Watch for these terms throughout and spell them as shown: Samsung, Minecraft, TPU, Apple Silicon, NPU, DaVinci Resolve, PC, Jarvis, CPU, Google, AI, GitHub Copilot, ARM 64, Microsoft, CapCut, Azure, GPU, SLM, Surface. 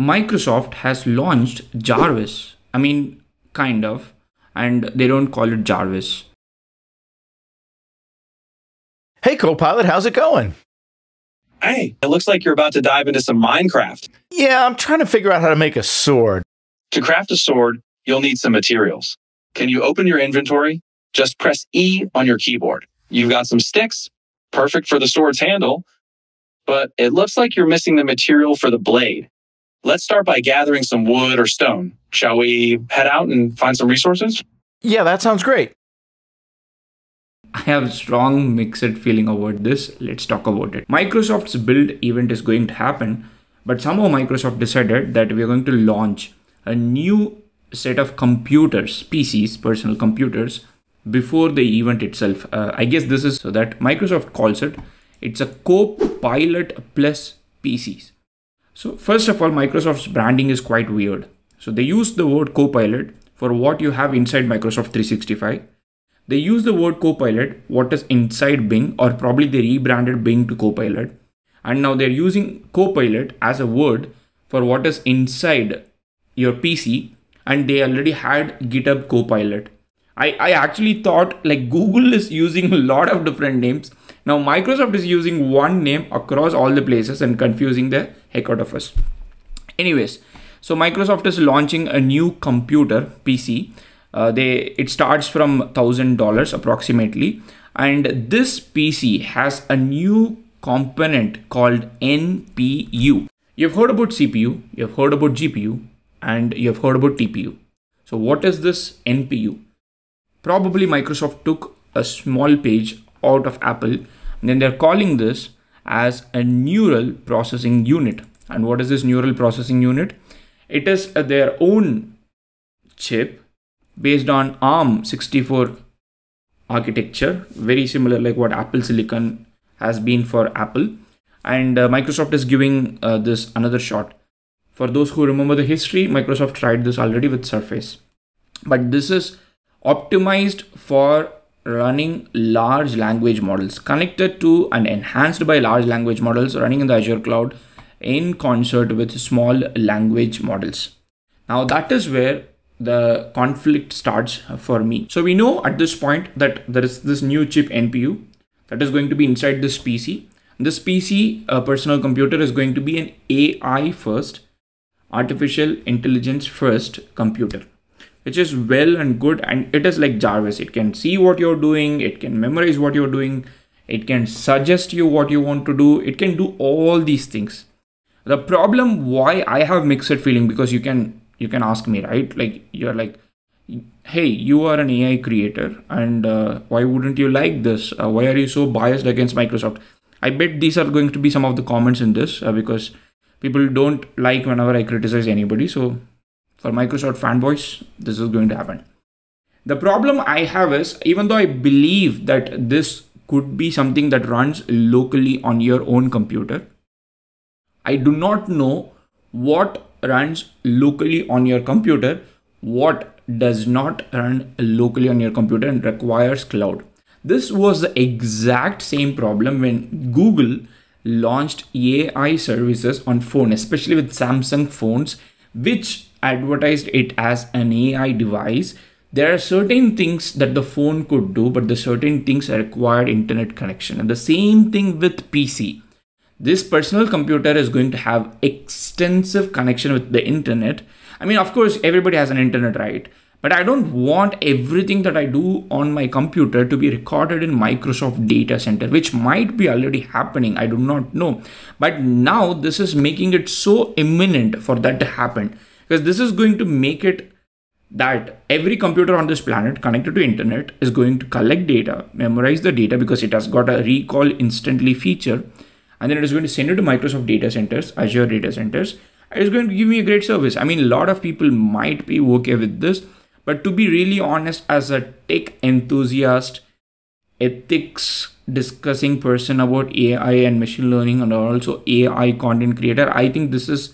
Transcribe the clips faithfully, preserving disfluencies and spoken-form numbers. Microsoft has launched Jarvis. I mean, kind of, and they don't call it Jarvis. Hey, Copilot, how's it going? Hey, it looks like you're about to dive into some Minecraft. Yeah, I'm trying to figure out how to make a sword. To craft a sword, you'll need some materials. Can you open your inventory? Just press E on your keyboard. You've got some sticks, perfect for the sword's handle, but it looks like you're missing the material for the blade. Let's start by gathering some wood or stone. Shall we head out and find some resources? Yeah, that sounds great. I have a strong mixed feeling about this. Let's talk about it. Microsoft's build event is going to happen, but somehow Microsoft decided that we're going to launch a new set of computers, P Cs, personal computers, before the event itself. Uh, I guess this is so that Microsoft calls it, it's a Copilot plus P Cs. So first of all, Microsoft's branding is quite weird. So they use the word Copilot for what you have inside Microsoft three sixty-five. They use the word Copilot, what is inside Bing, or probably they rebranded Bing to Copilot. And now they're using Copilot as a word for what is inside your P C. And they already had GitHub Copilot. I, I actually thought like Google is using a lot of different names. Now Microsoft is using one name across all the places and confusing the heck out of us. Anyways, so Microsoft is launching a new computer P C. Uh, they it starts from one thousand dollars approximately, and this P C has a new component called N P U. You've heard about C P U, you've heard about G P U, and you've heard about T P U. So what is this N P U? Probably Microsoft took a small page out of Apple, and then they're calling this as a neural processing unit. And what is this neural processing unit? It is uh, their own chip based on ARM sixty-four architecture, very similar like what Apple Silicon has been for Apple. And uh, Microsoft is giving uh, this another shot. For those who remember the history, Microsoft tried this already with Surface. But this is optimized for running large language models, connected to and enhanced by large language models running in the Azure cloud in concert with small language models. Now that is where the conflict starts for me. So we know at this point that there is this new chip N P U that is going to be inside this P C. This P C, a personal computer, is going to be an A I first, artificial intelligence first computer, which is well and good. And it is like Jarvis. It can see what you're doing. It can memorize what you're doing. It can suggest you what you want to do. It can do all these things. The problem why I have mixed feeling, because you can You can ask me, right? Like you're like, hey, you are an A I creator, and uh, why wouldn't you like this? Uh, why are you so biased against Microsoft? I bet these are going to be some of the comments in this uh, because people don't like whenever I criticize anybody. So for Microsoft fanboys, this is going to happen. The problem I have is, even though I believe that this could be something that runs locally on your own computer, I do not know what runs locally on your computer, what does not run locally on your computer and requires cloud. This was the exact same problem when Google launched A I services on phone, especially with Samsung phones, which advertised it as an A I device. There are certain things that the phone could do, but the certain things required internet connection. And the same thing with P C. This personal computer is going to have extensive connection with the internet. I mean, of course, everybody has an internet, right? But I don't want everything that I do on my computer to be recorded in Microsoft data center, which might be already happening. I do not know. But now this is making it so imminent for that to happen, because this is going to make it that every computer on this planet connected to internet is going to collect data, memorize the data, because it has got a recall instantly feature. And then it is going to send it to Microsoft data centers, Azure data centers. It is going to give me a great service. I mean, a lot of people might be okay with this, but to be really honest, as a tech enthusiast, ethics discussing person about A I and machine learning, and also A I content creator, I think this is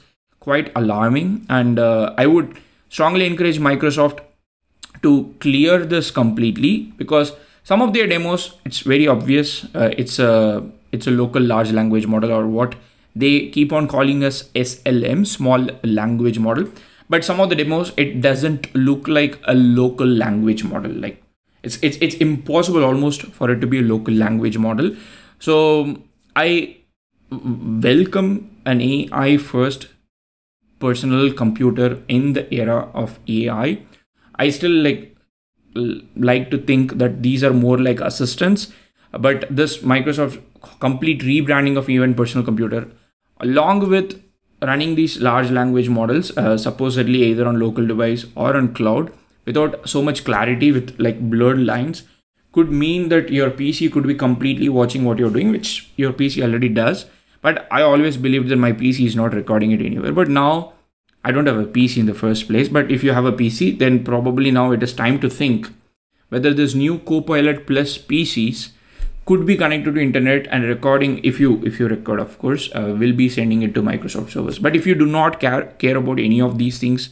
quite alarming. And uh, I would strongly encourage Microsoft to clear this completely, because some of their demos, it's very obvious. Uh, it's a... Uh, It's a local large language model, or what They keep on calling us S L M, small language model, but some of the demos, it doesn't look like a local language model. Like it's, it's, it's impossible almost for it to be a local language model. So I welcome an A I first personal computer in the era of A I. I still like, like to think that these are more like assistants, but this Microsoft complete rebranding of even personal computer, along with running these large language models, uh, supposedly either on local device or on cloud, without so much clarity, with like blurred lines, could mean that your P C could be completely watching what you're doing, which your P C already does. But I always believed that my P C is not recording it anywhere. But now I don't have a P C in the first place. But if you have a P C, then probably now it is time to think whether this new Copilot plus P Cs could be connected to internet and recording. If you if you record, of course, uh, will be sending it to Microsoft servers. But if you do not care care about any of these things,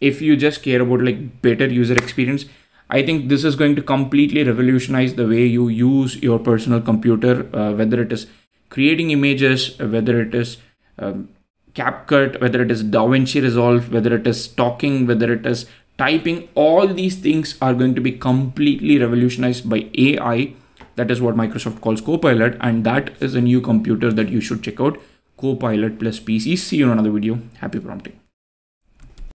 if you just care about like better user experience, I think this is going to completely revolutionize the way you use your personal computer, uh, whether it is creating images, whether it is um, CapCut, whether it is DaVinci Resolve, whether it is talking, whether it is typing. All these things are going to be completely revolutionized by A I. That is what Microsoft calls Copilot, and that is a new computer that you should check out, Copilot plus P Cs. See you in another video. Happy prompting.